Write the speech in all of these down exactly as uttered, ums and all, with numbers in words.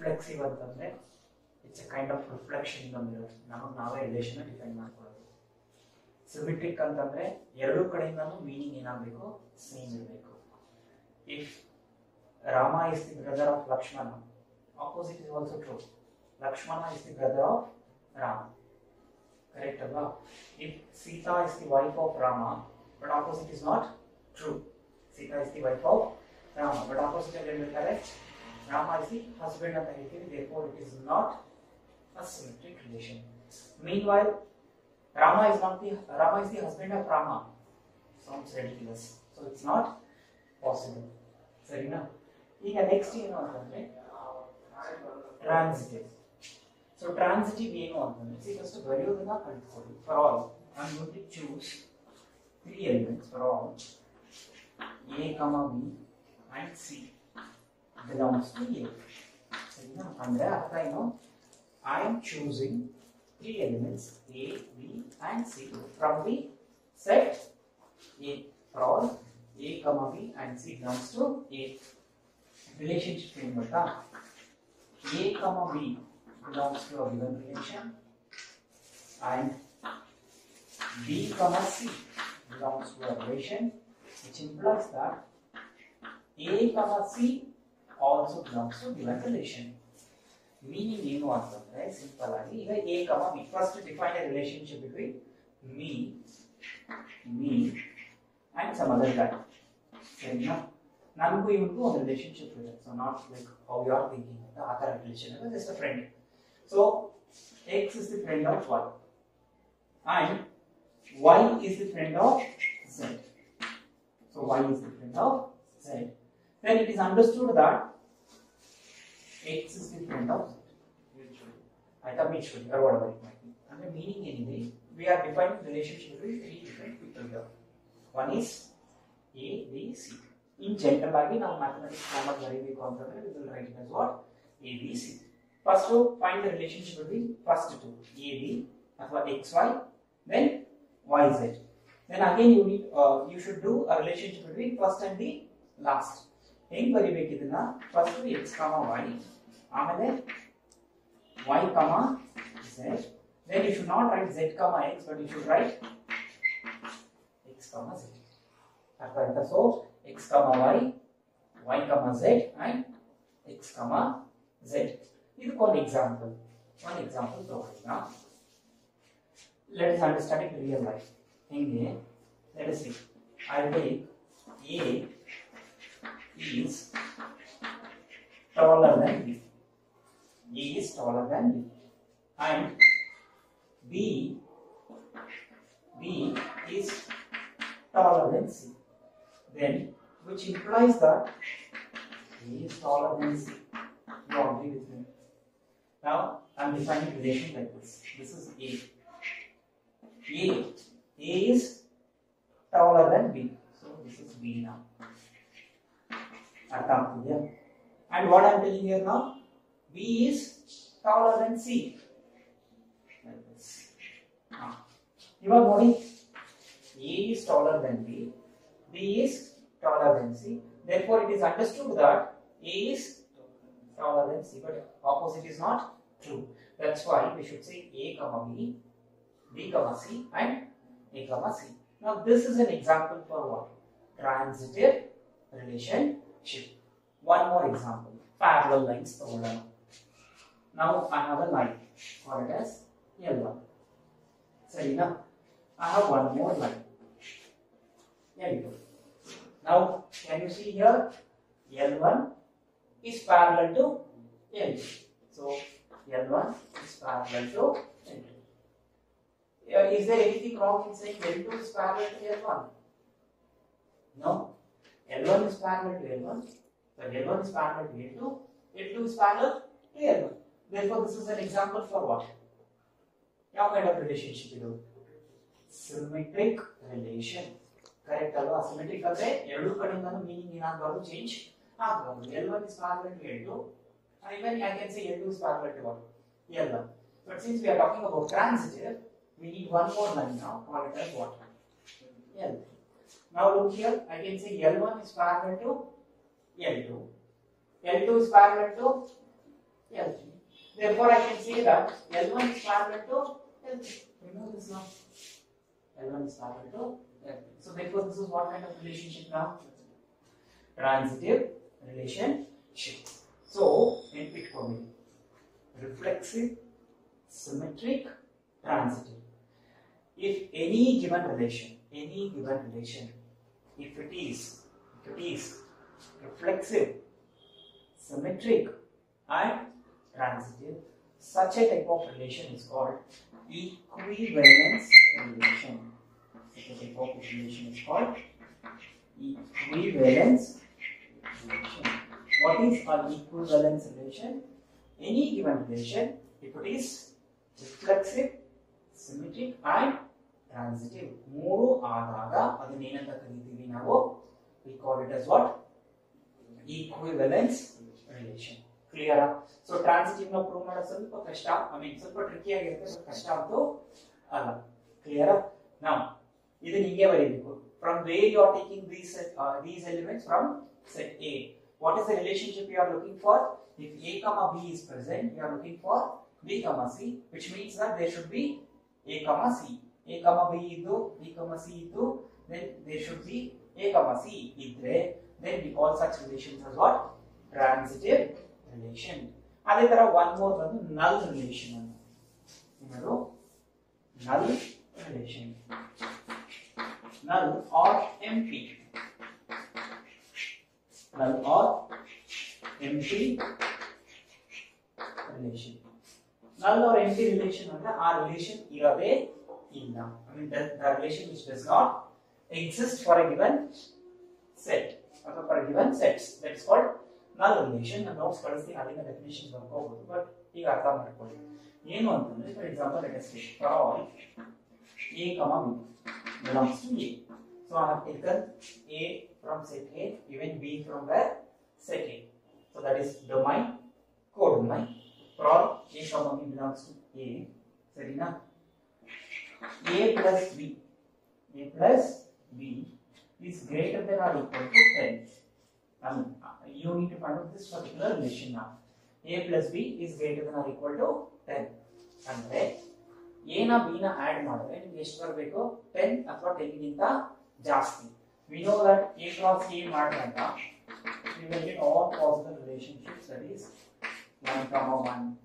reflexive ಅಂತಂದ್ರೆ it's a kind of reflection in the mirror. ನಾವು ನಾವೇ ರಿಲೇಷನ್ ಡಿಫೈನ್ ಮಾಡ್ಕೊಳ್ಳೋದು. ಸಿಮಿಟ್ರಿಕ್ ಅಂತಂದ್ರೆ ಎರಡು ಕಡೆಯಿಂದನೂ ಮೀನಿಂಗ್ ಏನಾಗಬೇಕು ಸೇಮ್ ಇರಬೇಕು. If Rama is the brother of Lakshmana, opposite is also true. Lakshmana is the brother of Rama, correct or not? If Sita is the wife of Rama, but opposite is not true. Sita is the wife of Rama, but opposite again is correct. Rama is the husband of Sita, therefore it is not a symmetric relation. Meanwhile, Rama is not the Rama is the husband of Rama. Sounds ridiculous. So it's not possible. Sorry, now. In the next thing, right? Transitive. So transitive being on is equals to value of the control for all. I am going to choose three elements for all. A comma B and C belongs to A. And therefore, I am choosing three elements A, B, and C from the set A. For all A comma B and C belongs to A. Relationship framework. A comma B belongs to a given relation and B comma C belongs to a relation, which implies that A comma C also belongs to a given relation. Meaning ಏನು ಅಂತಂದ್ರೆ simple ಆಗಿ ಈಗ A comma B first define a relationship between me, me and some other guy. ಸರಿನಾ? ನನಗೂ ಇವನಿಗೂ ಒಂದು relationship ಇದೆ. So not like how you are thinking ಅಂತ ಆ ಥರ ರಿಲೇಷನ್ ಇದೆ, just a friend. So X is the friend of Y and Y is the friend of Z. So Y is the friend of Z. Then it is understood that X is the friend of either mutually or whatever it might be. And the meaning anyway, we are defining relationship between three different people here. One is A, B, C. In general, again, our mathematics format very big concept, we will write it as what? A, B, C. First to find the relationship between first two, A, B, X, Y, then Y, Z. Then again, you need, uh, you should do a relationship between first and the last. ಹೆಂಗ್ ಬರಿಬೇಕು ಇದನ್ನ? First X comma Y, ಆಮೇಲೆ Y comma Z. Then you should not write Z comma X, but you should write X comma Z. ಅರ್ಥ ಆಯ್ತಾ? So X comma Y, Y comma Z and X comma Z. ಇದಕ್ಕೆ ಒಂದು example, ಒಂದು example ತಗೋಣ. Let's understand it real life ಹೆಂಗೆ. Let's see I take A is taller than B. A is taller than B. And B, B is taller than C. Then, which implies that A is taller than C. You agree with me? Now, I am defining relation like this. This is A. A, A is taller than B. So, this is B now. ಅರ್ಥ ಆಗ್ತಿದೆಯಾ? And what I am telling here now, B is taller than C. ಇವಾಗ ನೋಡಿ, A is taller than B, B is taller than C. Therefore it is understood that A is taller than C, but opposite is not true. That's why we should say A comma B, B comma C and A comma C. Now this is an example for what? Transitive relation. One more example, parallel lines. Now I have a line, call it as L one. Sarina, I have one more line, L two. Now can you see here, L one is parallel to L two. So L one is parallel to L two. Here, is there anything wrong in saying L two is parallel to L one? No. L one is parallel to L one, so L one is parallel to L two, L two is parallel to L one. Therefore, this is an example for what? What kind of relationship you do? Symmetric relation. Correct alwa? Symmetric ಅಂದ್ರೆ ಎರಡು ಕಡೆಯಿಂದನೂ meaning ಏನಾಗಬಹುದು change ಆಗಬಹುದು. L one is parallel to L two, and even I can say L two is parallel to what? L one. But since we are talking about transitive, we need one more line now, call it as what? L two. Now look here, I can say L one is parallel to L two, L two is parallel to Therefore, I can say that L one is parallel to L three. We know this now. L one is parallel to L three. So, therefore, this is what kind of relationship now? Transitive relationship. So, repeat for me. Reflexive, symmetric, transitive. If any given relation, any given relation, if it is, if it is reflexive, symmetric, and transitive, such a type of relation is called equivalence relation. Such a type of relation is called equivalence relation. What is an equivalence relation? Any given relation, if it is reflexive, symmetric, and transitive, more we call it as what? Equivalence relation. Clear? So transitive na prove mada swalupa kashta, I mean swalupa tricky agirutte, kashta antu alla. Clear? Now idu ninge bariyabeku. From where you are taking these uh, these elements from set A, what is the relationship you are looking for? If A comma B is present, you are looking for B comma C, which means that there should be A comma C, A comma B iddu, B comma C iddu, then there should be A comma C idre, then we call such relations as what? Transitive relation. Adhe tara one more one null relation. Null relation. Null or empty. Null or empty relation. Null or empty relation under our relation irave illa. I mean the, the relation which does not exist for a given set. Or for a given sets. That is called null relation, and now the other definitions work out, but you are not going. For example, let us take for A comma B belongs to A. So I have taken A from set A, even B from where? Set A. So that is domain, codomain. For A comma B belongs to A. Serena. A plus B. A plus B is greater than or equal to ten. I mean, you need to find out this particular relation now. A plus B is greater than or equal to ten. And then A na B na add madre, and guess what we go? ten after taking the jaspi. We know that A cross A madre, we will get all possible relationships, that is one comma one,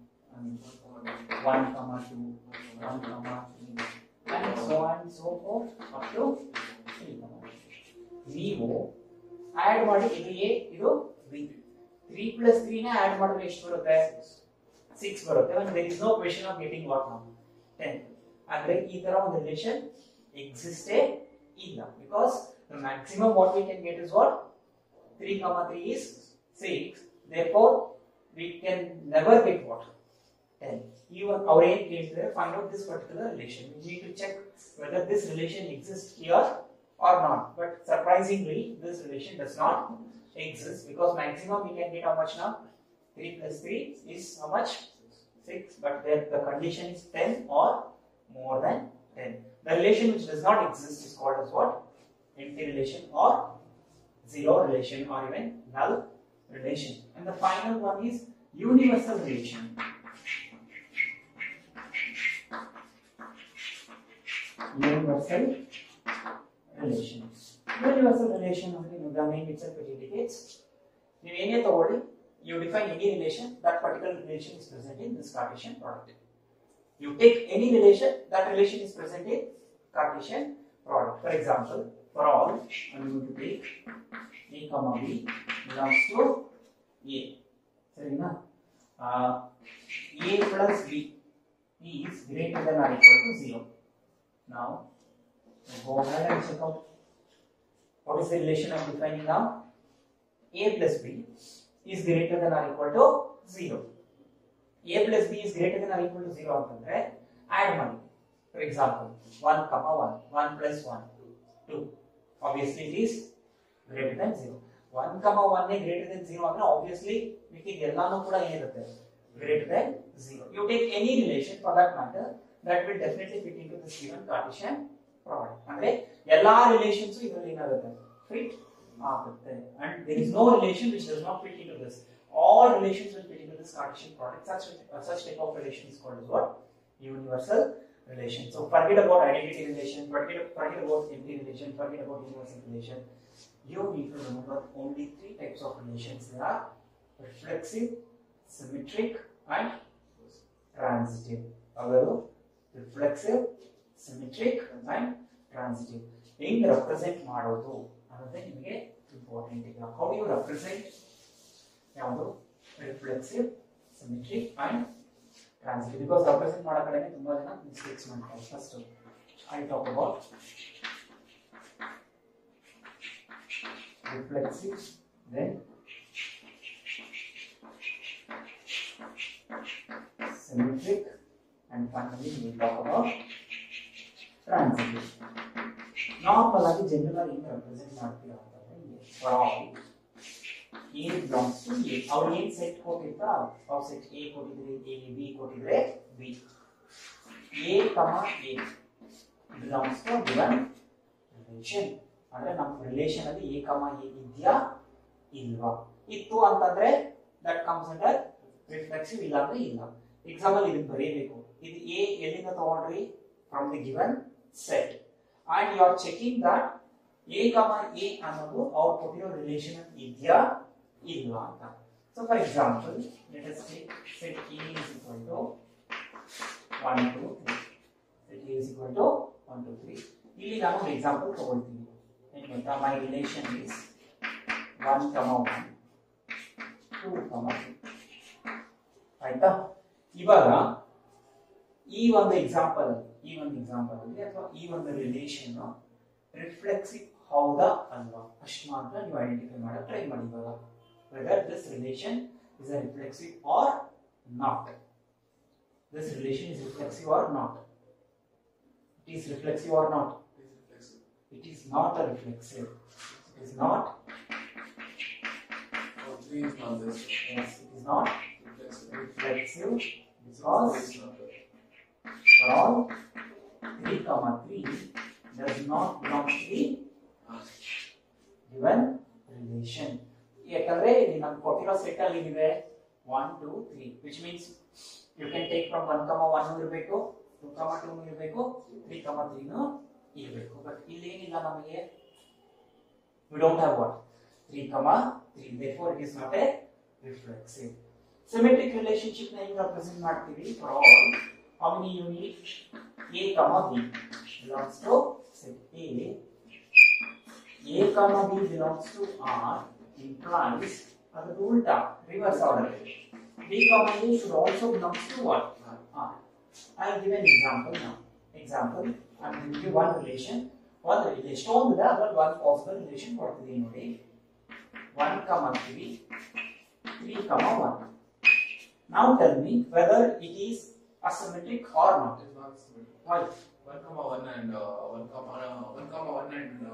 one comma two, one comma three, and so on and so forth up to three. Nevo. Add ಮಾಡಿ ಇದು A ಇದು B. three plus three ನ add ಮಾಡಿದ್ರೆ ಎಷ್ಟು ಬರುತ್ತೆ? six ಬರುತ್ತೆ. And there is no question of getting what now? ten. ಆದರೆ ಈ ತರ ಒಂದು relation exists ಏ ಇಲ್ಲ, because the maximum what we can get is what? three comma three is six. Therefore we can never get what? ten. Even our aim is to find out this particular relation. We need to check whether this relation exists here or not, but surprisingly this relation does not exist, because maximum we can get how much now? three plus three is how much? six, but there the condition is ten or more than ten. The relation which does not exist is called as what? Empty relation or zero relation or even null relation. And the final one is universal relation. Universal relation. Universal relation of the name itself indicates you define any relation, that particular relation is present in this Cartesian product. You take any relation, that relation is present in Cartesian product. For example, for all, I am going to take A comma B belongs to A. Sorry, na? Uh, A plus B is greater than or equal to zero. Now go ahead and check out what is the relation I am defining now. A plus B is greater than or equal to zero. A plus B is greater than or equal to zero, right? Add money. For example, one comma one, one plus one, two. Obviously it is greater than zero. one comma one is greater than zero, obviously greater than zero. You take any relation for that matter, that will definitely fit into this given Cartesian product. And all relations fit. And there is no relation which does not fit into this. all relations which between this Cartesian product, such, uh, such type of relation is called as what? Universal relation. So forget about identity relation, forget, forget about safety relation, forget about universal relation. You need to remember only three types of relations. They are reflexive, symmetric and transitive. However, reflexive, symmetric and transitive. In represent madodu, another important thing. How do you represent? Now, reflexive, symmetric and transitive. Because represent madodu, mistakes madodu. First, I talk about reflexive, then symmetric, and finally we will talk about transitive. Normally, generally represent market for all. A belongs to A. Our A set quoted the offset A quoted A, B quoted B. A comma A belongs to a given relation. Andre nam relation adi a comma a idya ilva ittu antandre that comes under reflexive illa andre illa. Example idu bariyebeku idu a ellinda tagondri from the given set and you are checking that a comma a annodu output your relation idya ilva anta. So for example let us take set a is equal to one two three. Set a is equal to one two three. Illi nanu an example tagoltini. My relation is one comma one, two comma two. ಆಯ್ತಾ? ಇವಾಗ ಈ ಒಂದು example ಈ ಒಂದು example ಅಲ್ಲಿ ಅಥವಾ ಈ ಒಂದು ರಿಲೇಶನ್ ರಿಫ್ಲೆಕ್ಸಿವ್ ಹೌದಾ ಅಲ್ವಾ ಅಷ್ಟು ಮಾತ್ರ ನೀವು ಐಡೆಂಟಿಫೈ ಮಾಡಕ್ಕೆ ಟ್ರೈ ಮಾಡಿ ಇವಾಗ whether this relation is a reflexive or not. This relation is reflexive or not. It is reflexive or not. It is not a reflexive. It is not. Oh, three is not this. Yes, it is not reflexive. Reflexive because for all three comma three does not belong to the given relation. Yakandre nam kottiro set alli ide one two three, which means you can take from one comma one irbeku, two comma two irbeku, three comma three nu. But we don't have what? three comma three. Therefore, it is not a reflexive. Symmetric relationship represent for all. How many you need? A comma B belongs to set A. A comma B belongs to R implies the ulta reverse order. B comma A should also belong to what? R. I will give an example now. Example. I am giving you one relation, one relation, one possible relation for the node one comma three, three comma one. Now tell me whether it is asymmetric or not. It is not asymmetric. Why? one comma one and uh, one comma one and uh,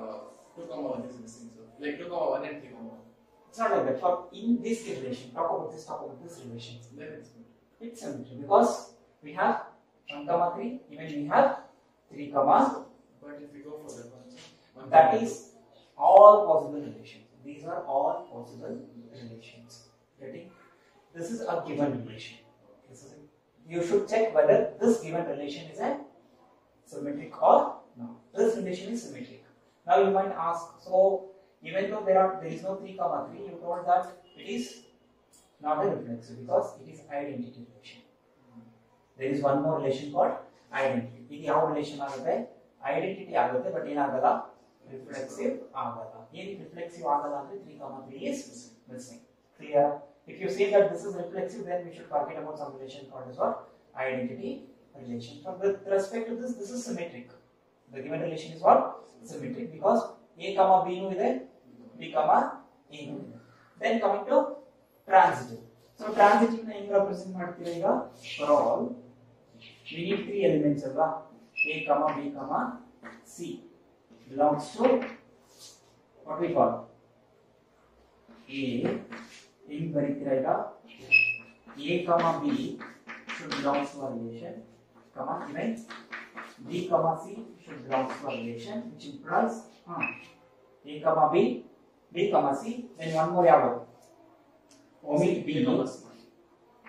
two comma one is missing. So like two comma one and three comma one. It's not like that. For in this relation, talk about this, talk about this relation. Then it's symmetric. It's symmetric because we have one comma three, even we have three comma. But if we go for that one, that is all possible relations. These are all possible relations. Getting? This is a given relation. This is a, you should check whether this given relation is a symmetric or no. This relation is symmetric. Now you might ask, so even though there are there is no three comma three, you told that it is not a reflexive because it is identity relation. There is one more relation called identity. This is our relation identity agate, but in agala reflexive agala. In reflexive agala, three comma three is missing. Clear? If you say that this is reflexive, then we should forget about some relation called as what? Identity relation. So with respect to this, this is symmetric. The given relation is what? Symmetric because A comma B nu ide, B comma A nu ide. Then coming to transitive. So transitive na eng represent madtira for all. We need three elements of A comma B comma C belongs to what we call A. In Baritraika, A comma B should belong to a relation, comma even B comma C should belong to a relation, which implies huh, A comma B, B comma C, then one more yellow. omit B means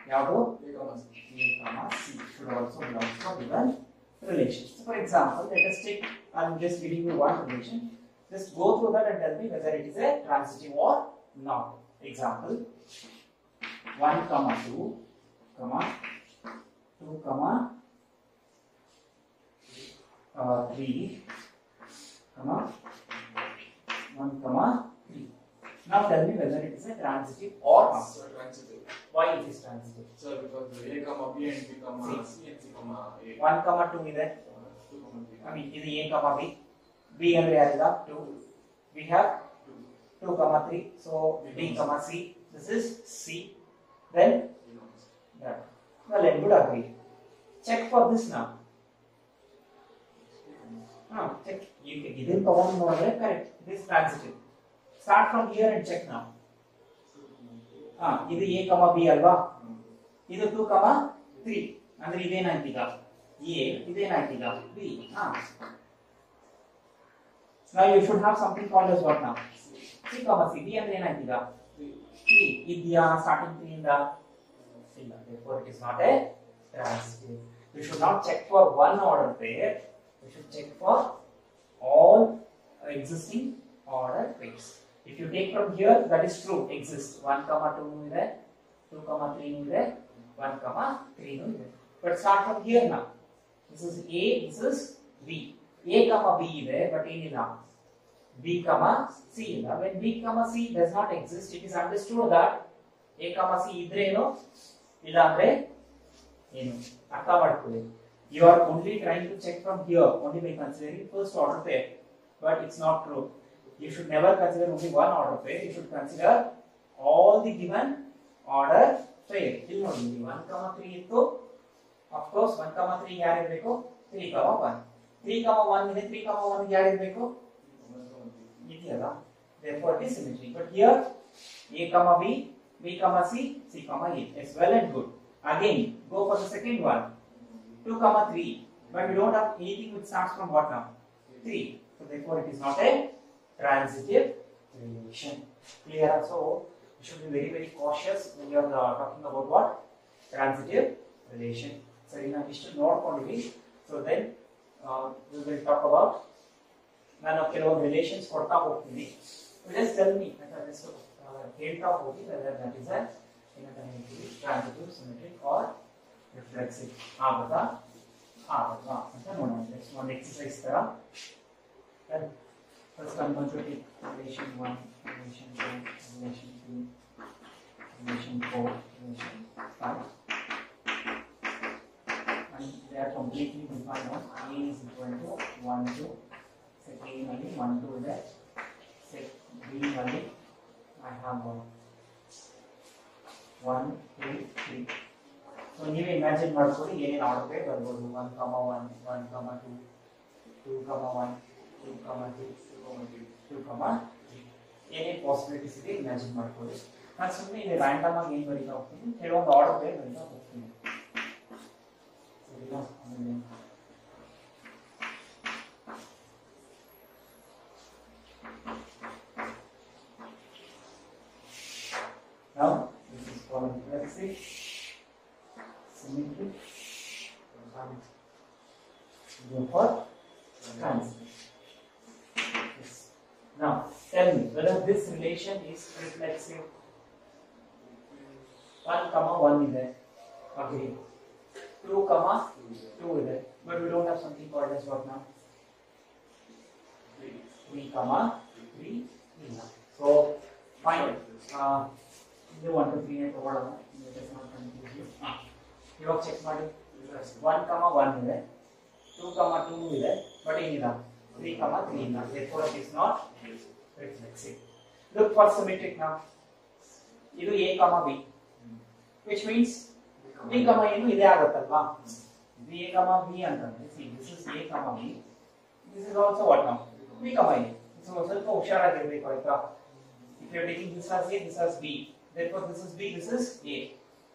Yabo A comma C should also belong to given relations. So for example, let us take, I am just giving you one relation. Just go through that and tell me whether it is a transitive or not. Example one comma two comma two comma uh, three comma one comma three. Now tell me whether it is a transitive or not. Sir, transitive. Why it is transitive? Sir, because A comma B and B comma C, C and C comma A. One comma two is that? Two comma three. I mean, is A comma B? B and A is up two. We have two comma three. So B comma C. This is C. Then yeah. Well, then good agree. Check for this now. Ah, check. You can give it comma more correct. This is transitive. Start from here and check now. Ah, this is A comma B alva. This is two comma three. And this is ninety-ga. A, this is ninety-ga. B. Ah. Now you should have something called as what now? C comma C. B and then ninety-ga. three. If they are starting three in the filler, therefore it is not a transitive. You should not check for one order pair. You should check for all existing order pairs. If you take from here, that is true, exists. one comma two is there, two comma three is there, one comma three is there. But start from here now. This is A, this is B. A comma B is there, but A is not. B comma C. When B comma C does not exist, it is understood that A comma C is there, it is there. You are only trying to check from here, only by considering first order pair, but it's not true. You should never consider only one order pair. You should consider all the given order pair. Till now, one comma three is to, of course, one comma three here is beko, three comma one, three comma one minute, three comma one here is beko. Therefore, it is symmetry. But here, A comma B, B comma C, C comma A. It's well and good. Again, go for the second one. two comma three, but we don't have anything which starts from what now? three. So therefore it is not a transitive relation. Clear? So you should be very very cautious when you are uh, talking about what? Transitive relation. So in addition not only, so then uh, we will talk about none of your own relations for top of me. So just tell me whether this delta of me, whether that is a you know, transitive, symmetric or reflexive. Ah, bata. Ah, bata. That's one exercise. Then, first I'm going to take relation one, relation two, relation three, relation four, relation five. And they are completely defined on A is equal to one, two. Set A in only one, two there. Set B in only I have one, two, three. So you imagine what could be in order pair, but go to one comma one, one comma two, two comma one, two comma two, two comma two, two comma three. Any possibility is imagine what could be. And simply in a random again, but it's the order pair, but it's not possible. Now, this is called reflexive. Symmetric and for transitive. Yes. Now tell me whether this relation is reflexive. One comma one is there. Agree. Two comma two is there. But we don't have something called as what now? Three comma three is there. So find uh the one to three and over. Let us not confuse you. Ah. You have checked what is one comma one is there, two comma two is there, but it is not three comma three is not. Therefore, it is not reflexive. Look for symmetric now. This is A comma B, which means B comma A is there. This is A comma B and see this is A comma B. This is also what now? B comma A. So also Ushara give it. If you are taking this as A, this as B. Therefore, this is B, this is A.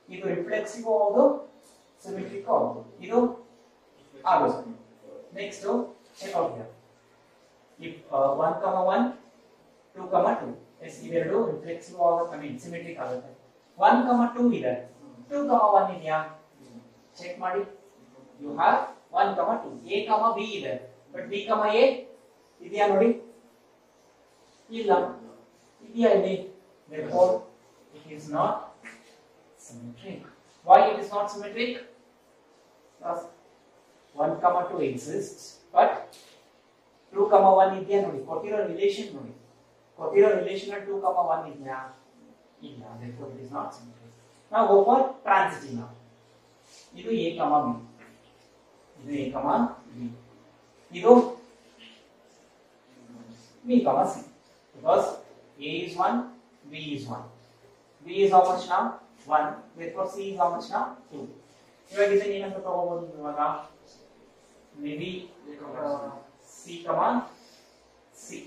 This is reflexive although symmetric also. This is R. Next, check out here. If uh, one comma one, two comma two, yes, this is reflexive or I mean symmetric. one comma two ಇದೆ, two comma one ಇದೆಯಾ check ಮಾಡಿ. You have one comma two, a comma b ಇದೆ, but b comma a ಇದೆಯಾ ನೋಡಿ ಇಲ್ಲ ಇದೆಯಾ ಇಲ್ಲಿ. Therefore it is not symmetric. Why it is not symmetric? Because one comma two exists but two comma one ಇದೆಯಾ ನೋಡಿ, ಕೊಟ್ಟಿರೋ relation ನೋಡಿ, ಕೊಟ್ಟಿರೋ ರಿಲೇಶನ್ two comma one ಇದೆಯಾ ಇಲ್ಲ. Therefore it is not symmetric. Now go for transitive now. ಇದು a comma b, ಇದು a comma b, ಇದು b comma c, because a is one, b is one, b is how much now one, therefore c is how much now two. ಇವಾಗ ಇದನ್ನ ಏನಂತ ತಗೋಬಹುದು ಇವಾಗ maybe c comma c,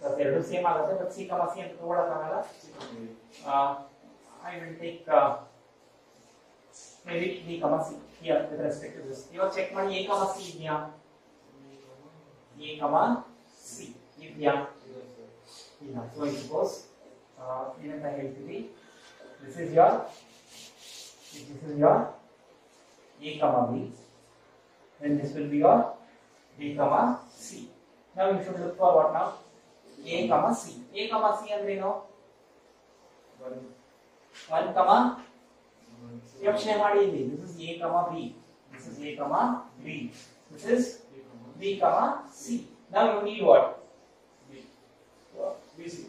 that ಎರಡು same ಆಗುತ್ತೆ but c comma c ಅಂತ ತಗೊಳ್ಳೋಕಾಗಲ್ಲ. I will take uh, maybe b comma c here with respect to this. You check ಮಾಡಿ a comma c ಇದೆಯಾ a comma c ಇದೆಯಾ ಇಲ್ಲ. So it goes ಏನಂತ ಹೇಳ್ತೀವಿ, this is your this is your a comma b, then this will be your b comma c. Now you should look for what now, a comma c. a comma c ಅಂದ್ರೆ ಏನು, one comma ಯೋಚನೆ ಮಾಡಿ ಇಲ್ಲಿ. This is a comma b, this is a comma b, this is b comma c. Now you need what, b c,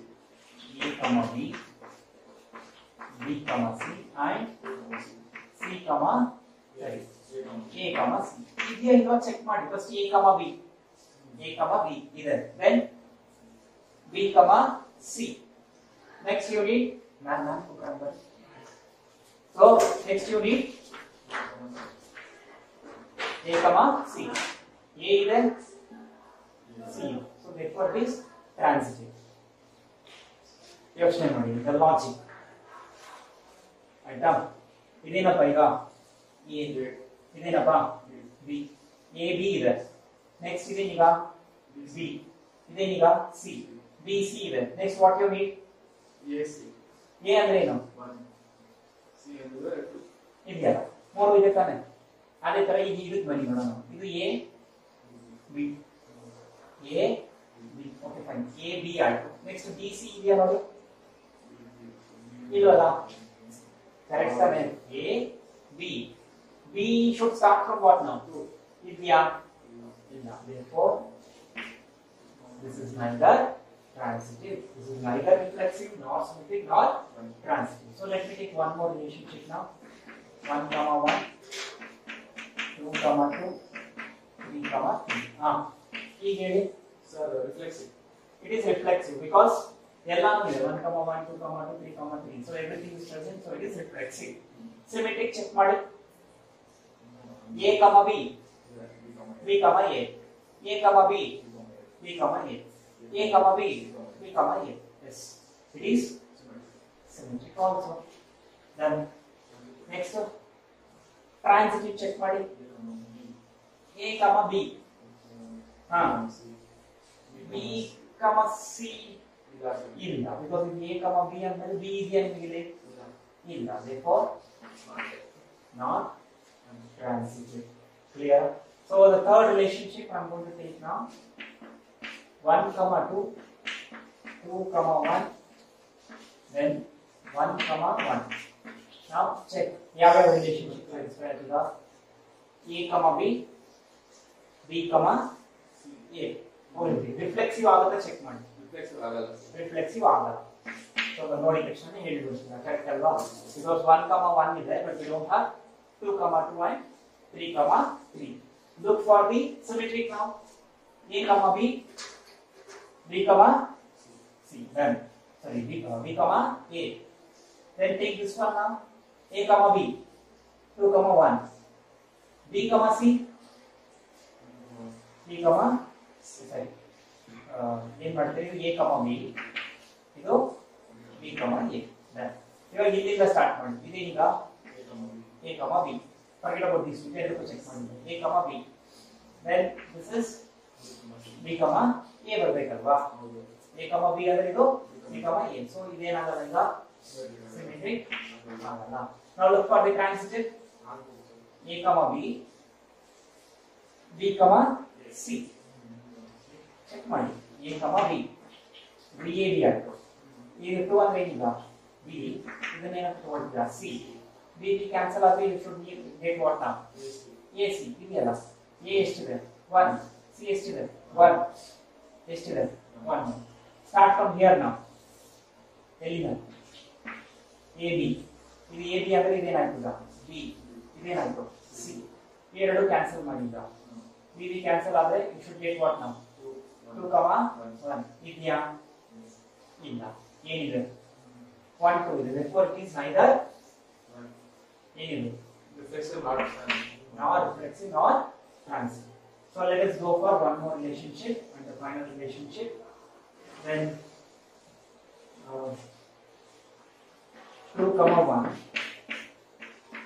a comma b, b comma c and c comma a comma c. ಇದೆಯಾ ಇಲ್ವಾ check ಮಾಡಿ. First a comma b, a comma b ಇದೆ, then b comma c. Next you need man man program. So next you need a comma c, a then c. So therefore it is transitive. ಯೋಚನೆ ಮಾಡಿ the logic. ಆಯ್ತಾ, ಇದೇನಪ್ಪ ಈಗ a, ಇದೇನಪ್ಪ b, a b ಇದೆ, next ಇದೇನೀಗ b, ಇದೇನೀಗ c, b c ಇದೆ. Next what you need, a c. a ಅಂದ್ರೆ ಏನು ಇದೆಯಲ್ಲ ಮೂರು ಇದೆ ತಾನೆ, ಅದೇ ತರ ಈಗ ಇರುತ್ತೆ ಬನ್ನಿ ನೋಡೋಣ. ಇದು A B A B okay fine A B ಆಯ್ತು. ನೆಕ್ಸ್ಟ್ ಬಿ ಸಿ ಇದೆಯಾ ನೋಡಿ ಇಲ್ವಲ್ಲ ಕರೆಕ್ಟ್ ತಾನೆ, A B B should start from what now ಇದೆಯಾ ಇಲ್ಲ. Therefore this is neither transitive, this is neither reflexive nor symmetric nor transitive. So let me take one more relationship now. one comma one, two comma two, three comma three. Ah ee heli sir, reflexive. It is reflexive because ella is one comma one, two comma two, three comma three, so everything is present, so it is reflexive. Symmetric check ಮಾಡಿ, a comma b, b comma a, a comma b, b comma a, a comma b, b comma a. Yes, it is symmetric also. Then next up, transitive check ಮಾಡಿ, a comma b, ha, b comma c illa, because in a comma b and then b is the angle illa. Therefore not transitive. Clear? So the third relationship I am going to take now. one comma two, two comma one, then one comma one. Now check yaga relationship is where it is a comma b, b comma a. Only reflexive agata check madi, reflexive agala, reflexive agala. So the notation ne helidu correct alva, because one comma one is there but we don't have two comma two and three comma three. Look for the symmetric now, a comma b, b comma c, then sorry b comma b comma a. Then take this one now, a comma b, two comma one, b comma c, b comma sorry in particular a comma b, ಇದು b comma a. Then ಇವಾಗ ಇಲ್ಲಿಂದ start ಮಾಡಿ, ಇದೇನೀಗ a comma b, forget about this, ಇದೆರಡು check ಮಾಡಿ a comma b, then this is b comma a ಬರಬೇಕಲ್ವಾ. a comma b ಅಂದ್ರೆ ಇದು b comma a, so ಇದೇನಾಗಲ್ಲ ಈಗ symmetric Now look for the transitive A comma B, B comma C. Check money. A comma B. B A B. A two and B is the name of the word C. B we cancel out. You should get what now? A C. A is to the one. C is to the one. Is to the one. Start from here now. Element. A B. This A B other is B. This C. Here do cancel money. B we cancel out. You should get what now? two comma one. Idya. Illa. A one two. Therefore it is neither anyway. Reflexive nor reflexive nor transitive. So let us go for one more relationship and the final relationship. Then uh, two comma one,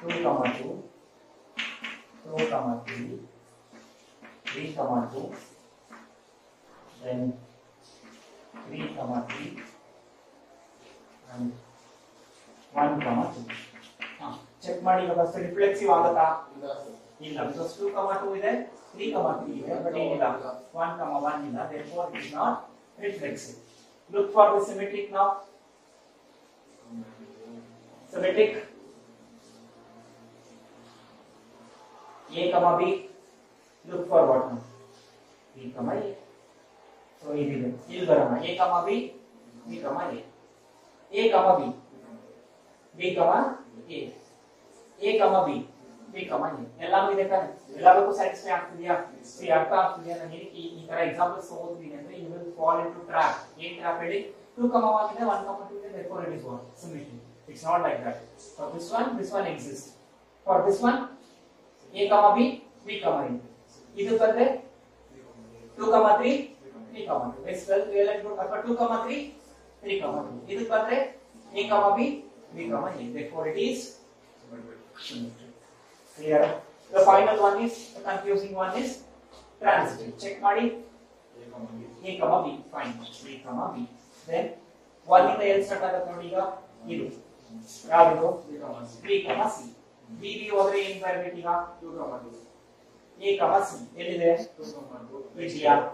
two comma two, two comma three, three comma two, then three comma three, and one comma two. Ah, check money because reflexive agata. Because two comma two is there, three comma three is there, but in one comma one is there, therefore it is not reflexive. Look for the symmetric now. Symmetric A comma B. Look for what now? B comma A. So it is A comma B, B comma A. A comma B, B comma A. A comma B, B comma A. All we can all satisfy after see after after the example so you will fall into trap. A trap is two comma one, one comma two, therefore it is one symmetry. It's not like that. For this one, this one exists. For this one, A comma B, B comma A. This is two comma three, three comma two. This well, we like to two comma three, three comma two. This is A comma B, B comma A. Therefore it is symmetric. Clear? The final one is the confusing one is transitive. Check Marty. A comma B. Fine. A comma B. Then one in the L start at the third. Here, how do you go? B comma C. B B over A where we go? Two comma two. A comma C. L is there? Two comma two. Which here?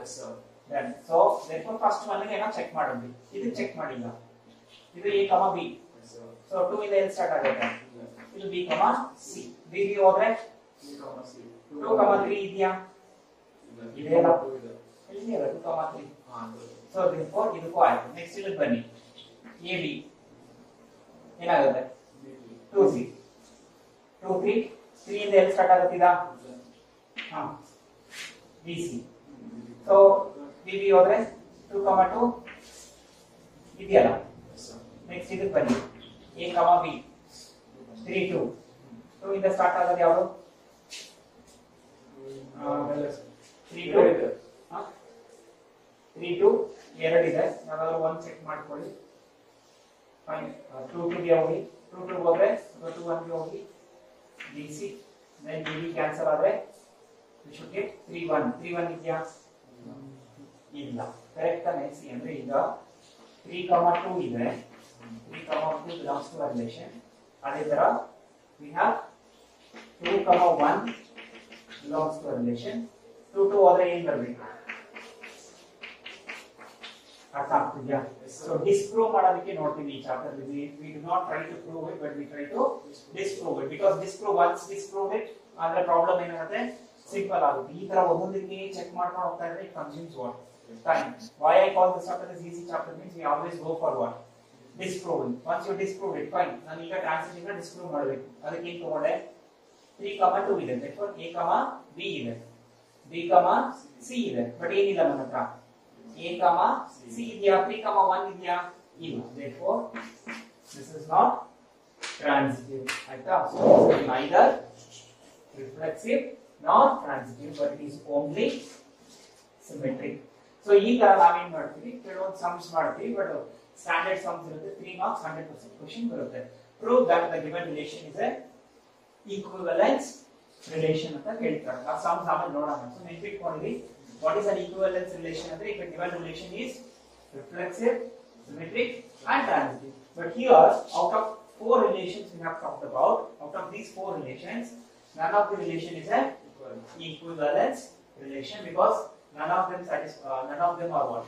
Then so therefore first one again check mark. This is check mark. This is A comma B. So two in the L start again. It will be comma C. B B over A. Two comma three is here. It is there. It is there. Two comma three. So therefore it is quiet. Next it will be A B. two C. two three. three in the L start again. B C. So B B over S. two comma two. It is there. Next it will be A comma B. three two. So in the start of the hour, uh, three two, huh? three two. Here it is there. Another one check mark for it. Fine. Uh, two to be away. Two to go there. Go to one be away. B C. Then B B cancel away. We should get three one. Three one is here. Illa. Correct. The next entry is the three comma two is there. Three comma two belongs to our relation. And is there? We have two comma one belongs to a relation. Two to other end will be. So disprove madadike nodtini ee chapter we we do not try to prove it, but we try to disprove it because disprove once disprove it, adra problem enagutte simple agutte. Ee tara odondike check madkon hogta idre it consumes what time. Why I call this chapter as easy chapter means we always go for what disproving. Once you disprove it, fine. Now you can transition and disprove it. That is three comma two is therefore A comma B is B comma C is but A is there. A comma C is there. Three comma one is there. Therefore, this is not transitive. So it is neither reflexive nor transitive, but it is only symmetric. So these are having three. They don't sums three, but standard sums three marks one hundred percent question below. Prove that the given relation is an equivalence relation of the character. Now sums are not. So make it only what is an equivalence relation? If a given relation is reflexive, symmetric and transitive. But here out of four relations we have talked about. Out of these four relations, none of the relation is an equivalence relation, because none of them satisfy, uh, none of them are what?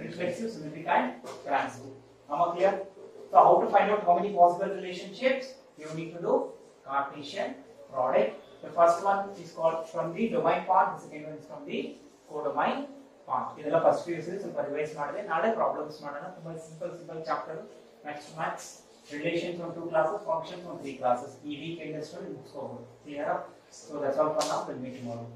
Reflexive, significant, transitive. Am I clear? So how to find out how many possible relationships? You need to do Cartesian product. The first one is called from the domain part, the second one is from the codomain part. This is the first few issues, so revise it. Not a problem, it's not a simple, simple chapter. Max to max, relation from two classes, function from three classes. E V K industrial, books over. Clear up? So that's all for now, we'll meet tomorrow.